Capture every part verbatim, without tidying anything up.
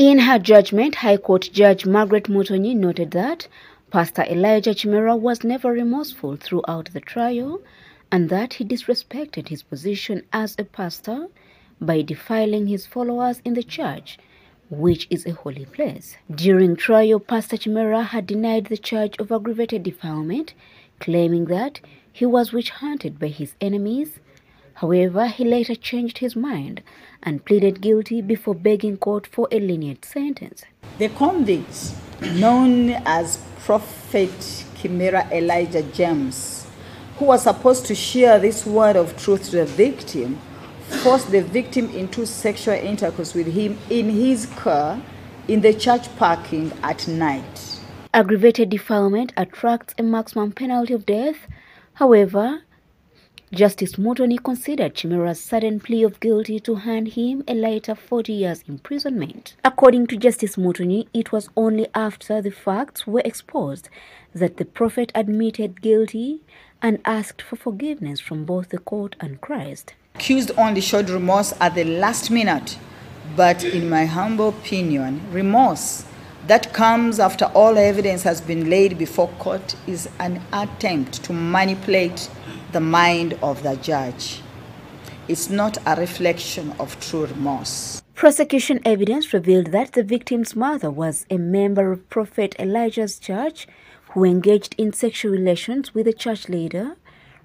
In her judgment, High Court Judge Margaret Motoni noted that Pastor Elijah Chimera was never remorseful throughout the trial and that he disrespected his position as a pastor by defiling his followers in the church, which is a holy place. During trial, Pastor Chimera had denied the charge of aggravated defilement, claiming that he was witch-hunted by his enemies. However, he later changed his mind and pleaded guilty before begging court for a lenient sentence. The convicts, known as Prophet Chimera Elijah James, who was supposed to share this word of truth to the victim, forced the victim into sexual intercourse with him in his car in the church parking at night. Aggravated defilement attracts a maximum penalty of death. However, Justice Motoni considered Chimera's sudden plea of guilty to hand him a lighter forty years imprisonment. According to Justice Motoni, it was only after the facts were exposed that the prophet admitted guilty and asked for forgiveness from both the court and Christ. Accused only showed remorse at the last minute, but in my humble opinion, remorse that comes after all evidence has been laid before court is an attempt to manipulate the mind of the judge. It's not a reflection of true remorse. Prosecution evidence revealed that the victim's mother was a member of Prophet Elijah's church who engaged in sexual relations with a church leader,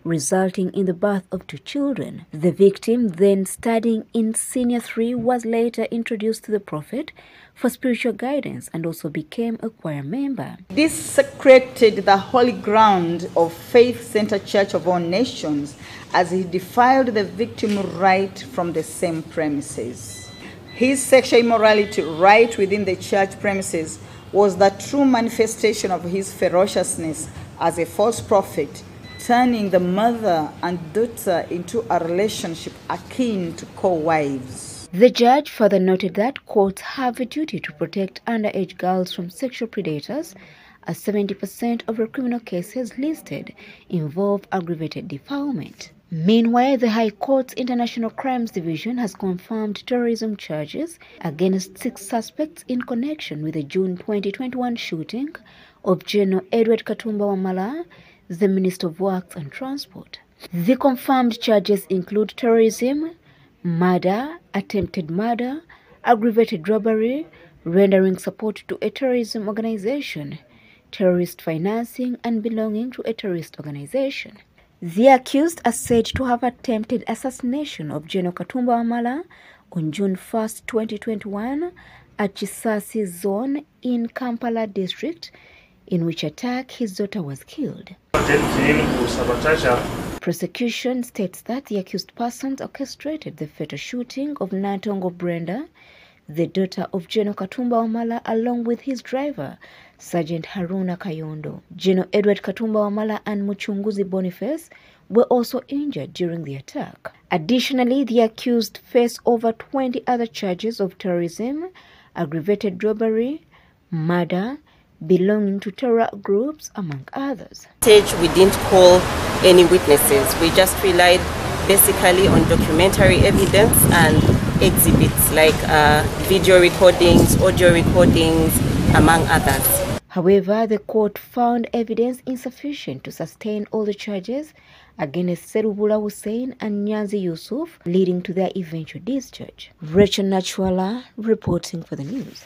resulting in the birth of two children. The victim, then studying in Senior three, was later introduced to the prophet for spiritual guidance and also became a choir member. This desecrated the holy ground of Faith Center Church of All Nations as he defiled the victim right from the same premises. His sexual immorality right within the church premises was the true manifestation of his ferociousness as a false prophet, turning the mother and daughter into a relationship akin to co-wives. The judge further noted that courts have a duty to protect underage girls from sexual predators, as seventy percent of the criminal cases listed involve aggravated defilement. Meanwhile, the High Court's International Crimes Division has confirmed terrorism charges against six suspects in connection with the June twenty twenty-one shooting of General Edward Katumba Wamala, the Minister of Works and Transport. The confirmed charges include terrorism, murder, attempted murder, aggravated robbery, rendering support to a terrorism organization, terrorist financing, and belonging to a terrorist organization. The accused are said to have attempted assassination of General Katumba Wamala on June first, twenty twenty-one, at Chisasi Zone in Kampala District, in which attack his daughter was killed. Prosecution states that the accused persons orchestrated the fatal shooting of Nantongo Brenda, the daughter of General Katumba Wamala, along with his driver, Sergeant Haruna Kayondo. General Edward Katumba Wamala and Muchunguzi Boniface were also injured during the attack. Additionally, the accused face over twenty other charges of terrorism, aggravated robbery, murder, belonging to terror groups, among others. We didn't call any witnesses. We just relied basically on documentary evidence and exhibits like uh, video recordings, audio recordings, among others. However, the court found evidence insufficient to sustain all the charges against Serubula Hussein and Nyanzi Yusuf, leading to their eventual discharge. Rachel Nachwala reporting for the news.